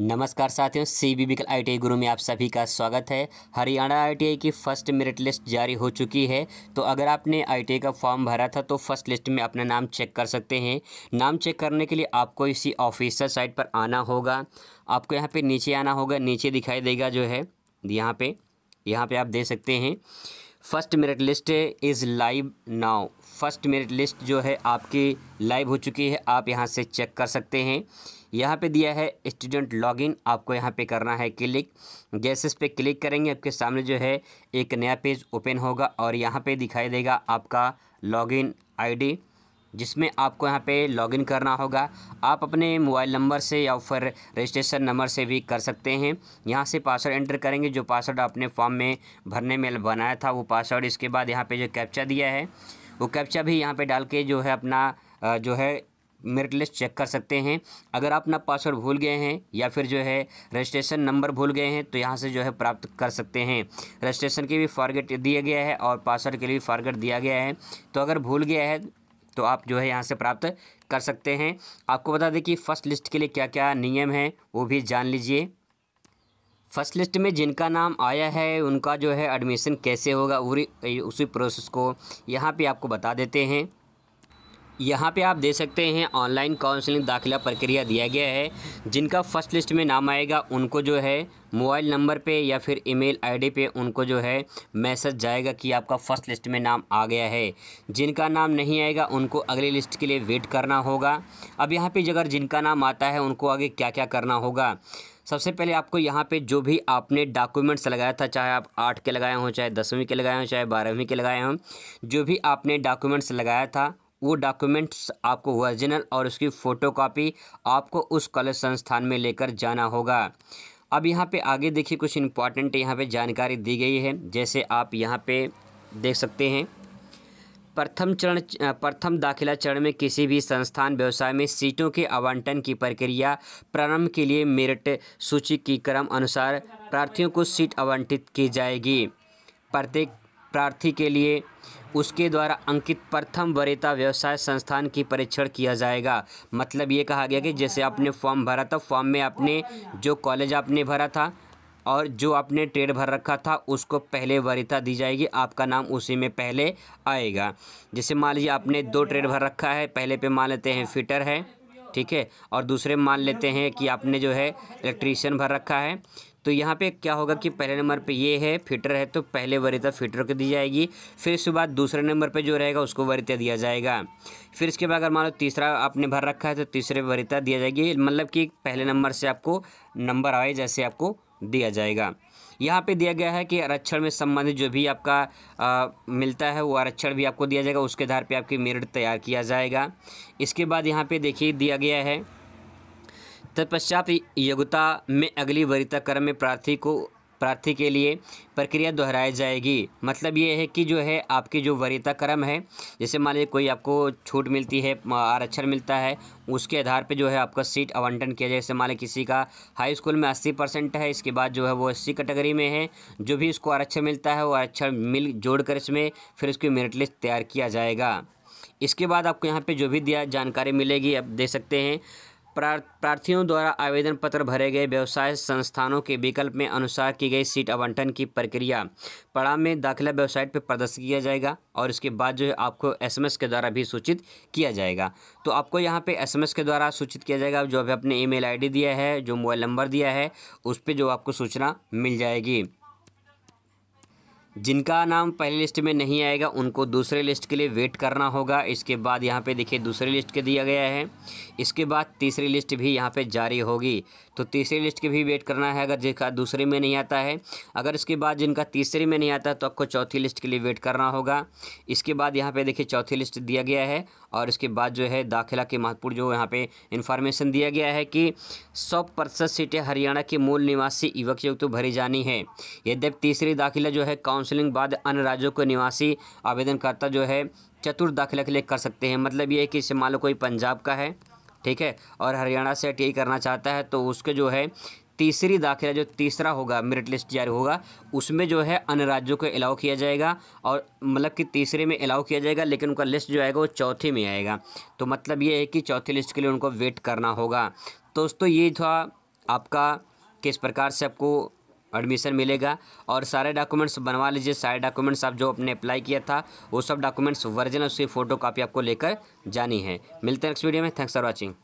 नमस्कार साथियों, C B गुरु में आप सभी का स्वागत है। हरियाणा आई की फ़र्स्ट मेरिट लिस्ट जारी हो चुकी है। तो अगर आपने आई का फॉर्म भरा था तो फ़र्स्ट लिस्ट में अपना नाम चेक कर सकते हैं। नाम चेक करने के लिए आपको इसी ऑफिशियल साइट पर आना होगा। आपको यहाँ पे नीचे आना होगा, नीचे दिखाई देगा जो है यहाँ पे आप दे सकते हैं first merit list is live now. First merit list जो है आपकी लाइव हो चुकी है, आप यहाँ से चेक कर सकते हैं। यहाँ पे दिया है स्टूडेंट लॉगिन, आपको यहाँ पे करना है क्लिक। जैसे इस पर क्लिक करेंगे आपके सामने जो है एक नया पेज ओपन होगा और यहाँ पे दिखाई देगा आपका लॉगिन आईडी, जिसमें आपको यहाँ पे लॉगिन करना होगा। आप अपने मोबाइल नंबर से या फिर रजिस्ट्रेशन नंबर से भी कर सकते हैं। यहाँ से पासवर्ड एंटर करेंगे, जो पासवर्ड आपने फॉर्म में भरने में बनाया था वो पासवर्ड। इसके बाद यहाँ पे जो कैप्चा दिया है वो कैप्चा भी यहाँ पे डाल के जो है अपना जो है मेरिट लिस्ट चेक कर सकते हैं। अगर आप अपना पासवर्ड भूल गए हैं या फिर जो है रजिस्ट्रेशन नंबर भूल गए हैं तो यहाँ से जो है प्राप्त कर सकते हैं। रजिस्ट्रेशन के भी फॉरगेट दिया गया है और पासवर्ड के लिए भी फॉरगेट दिया गया है। तो अगर भूल गया है तो आप जो है यहाँ से प्राप्त कर सकते हैं। आपको बता दें कि फ़र्स्ट लिस्ट के लिए क्या क्या नियम हैं वो भी जान लीजिए। फ़र्स्ट लिस्ट में जिनका नाम आया है उनका जो है एडमिशन कैसे होगा उसी प्रोसेस को यहाँ पे आपको बता देते हैं। यहाँ पे आप दे सकते हैं ऑनलाइन काउंसलिंग दाखिला प्रक्रिया दिया गया है। जिनका फ़र्स्ट लिस्ट में नाम आएगा उनको जो है मोबाइल नंबर पे या फिर ईमेल आईडी पे उनको जो है मैसेज जाएगा कि आपका फ़र्स्ट लिस्ट में नाम आ गया है। जिनका नाम नहीं आएगा उनको अगली लिस्ट के लिए वेट करना होगा। अब यहाँ पे अगर जिनका नाम आता है उनको आगे क्या क्या करना होगा, सबसे पहले आपको यहाँ पे जो भी आपने डॉक्यूमेंट्स लगाया था, चाहे आप 8 के लगाए हों, चाहे 10वीं के लगाए हों, चाहे 12वीं के लगाए हों, जो भी आपने डॉक्यूमेंट्स लगाया था वो डॉक्यूमेंट्स आपको ओरिजिनल और उसकी फ़ोटोकॉपी आपको उस कॉलेज संस्थान में लेकर जाना होगा। अब यहाँ पे आगे देखिए कुछ इम्पॉर्टेंट यहाँ पे जानकारी दी गई है। जैसे आप यहाँ पे देख सकते हैं प्रथम दाखिला चरण में किसी भी संस्थान व्यवसाय में सीटों के आवंटन की प्रक्रिया प्रारंभ के लिए मेरिट सूची की क्रम अनुसार प्रार्थियों को सीट आवंटित की जाएगी। प्रत्येक प्रार्थी के लिए उसके द्वारा अंकित प्रथम वरीयता व्यवसाय संस्थान की परीक्षण किया जाएगा। मतलब ये कहा गया कि जैसे आपने फॉर्म भरा था, फॉर्म में आपने जो कॉलेज आपने भरा था और जो आपने ट्रेड भर रखा था उसको पहले वरीयता दी जाएगी, आपका नाम उसी में पहले आएगा। जैसे मान लीजिए आपने 2 ट्रेड भर रखा है, पहले पे मान लेते हैं फिटर है, ठीक है, और दूसरे मान लेते हैं कि आपने जो है इलेक्ट्रीशियन भर रखा है। तो यहाँ पे क्या होगा कि पहले नंबर पे ये है फिटर है तो पहले वरीयता फिटर को दी जाएगी, फिर उसके बाद दूसरे नंबर पे जो रहेगा उसको वरीयता दिया जाएगा। फिर इसके बाद अगर मान लो तीसरा आपने भर रखा है तो तीसरे वरीयता दिया जाएगी। मतलब कि पहले नंबर से आपको नंबर आए जैसे आपको दिया जाएगा। यहाँ पे दिया गया है कि आरक्षण में संबंधित जो भी आपका मिलता है वो आरक्षण भी आपको दिया जाएगा, उसके आधार पर आपकी मेरिट तैयार किया जाएगा। इसके बाद यहाँ पर देखिए दिया गया है तत्पश्चात योग्यता में अगली वरीयता क्रम में प्रार्थी के लिए प्रक्रिया दोहराई जाएगी। मतलब ये है कि जो है आपकी जो वरीयता क्रम है, जैसे मान लीजिए कोई आपको छूट मिलती है, आरक्षण मिलता है, उसके आधार पे जो है आपका सीट आवंटन किया जाए। जैसे मान लीजिए किसी का हाई स्कूल में 80% है, इसके बाद जो है वो SC कैटेगरी में है, जो भी उसको आरक्षण मिलता है वो आरक्षण जोड़कर इसमें फिर उसकी मेरिट लिस्ट तैयार किया जाएगा। इसके बाद आपको यहाँ पर जो भी जानकारी मिलेगी आप देख सकते हैं। प्रार्थियों द्वारा आवेदन पत्र भरे गए व्यवसाय संस्थानों के विकल्प में अनुसार की गई सीट आवंटन की प्रक्रिया पड़ाव में दाखिला वेबसाइट पर प्रदर्शित किया जाएगा और इसके बाद जो है आपको SMS के द्वारा भी सूचित किया जाएगा। तो आपको यहाँ पे SMS के द्वारा सूचित किया जाएगा। जो अभी आपने ईमेल ID दिया है, जो मोबाइल नंबर दिया है, उस पर जो आपको सूचना मिल जाएगी। जिनका नाम पहली लिस्ट में नहीं आएगा उनको दूसरे लिस्ट के लिए वेट करना होगा। इसके बाद यहाँ पे देखिए दूसरी लिस्ट के दिया गया है। इसके बाद तीसरी लिस्ट भी यहाँ पे जारी होगी, तो तीसरी लिस्ट के भी वेट करना है अगर जिनका दूसरे में नहीं आता है। अगर इसके बाद जिनका तीसरे में नहीं आता तो आपको चौथी लिस्ट के लिए वेट करना होगा। इसके बाद यहाँ पर देखिए चौथी लिस्ट दिया गया है और इसके बाद जो है दाखिला के महत्वपूर्ण जो यहाँ पे इन्फॉर्मेशन दिया गया है कि 100% सीटें हरियाणा के मूल निवासी युवक युवती भरी जानी है। यद्यपि तीसरी दाखिला जो है काउंसलिंग बाद अन्य राज्यों के निवासी आवेदनकर्ता जो है चतुर्थ दाखिला के लिए कर सकते हैं। मतलब ये है कि जैसे मान लो कोई पंजाब का है, ठीक है, और हरियाणा से ITI करना चाहता है तो उसके जो है तीसरी दाखिला जो तीसरा होगा मेरिट लिस्ट जारी होगा उसमें जो है अन्य राज्यों को अलाउ किया जाएगा और मतलब कि तीसरे में अलाउ किया जाएगा, लेकिन उनका लिस्ट जो आएगा वो चौथी में आएगा। तो मतलब ये है कि चौथी लिस्ट के लिए उनको वेट करना होगा। दोस्तों ये था आपका किस प्रकार से आपको एडमिशन मिलेगा। और सारे डॉक्यूमेंट्स बनवा लीजिए, सारे डॉक्यूमेंट्स आप जो अपने अप्लाई किया था वो सब डॉक्यूमेंट्स वर्जन उसकी फ़ोटो कापी आपको लेकर जानी है। मिलते हैं नेक्स्ट वीडियो में, थैंक्स फॉर वॉचिंग।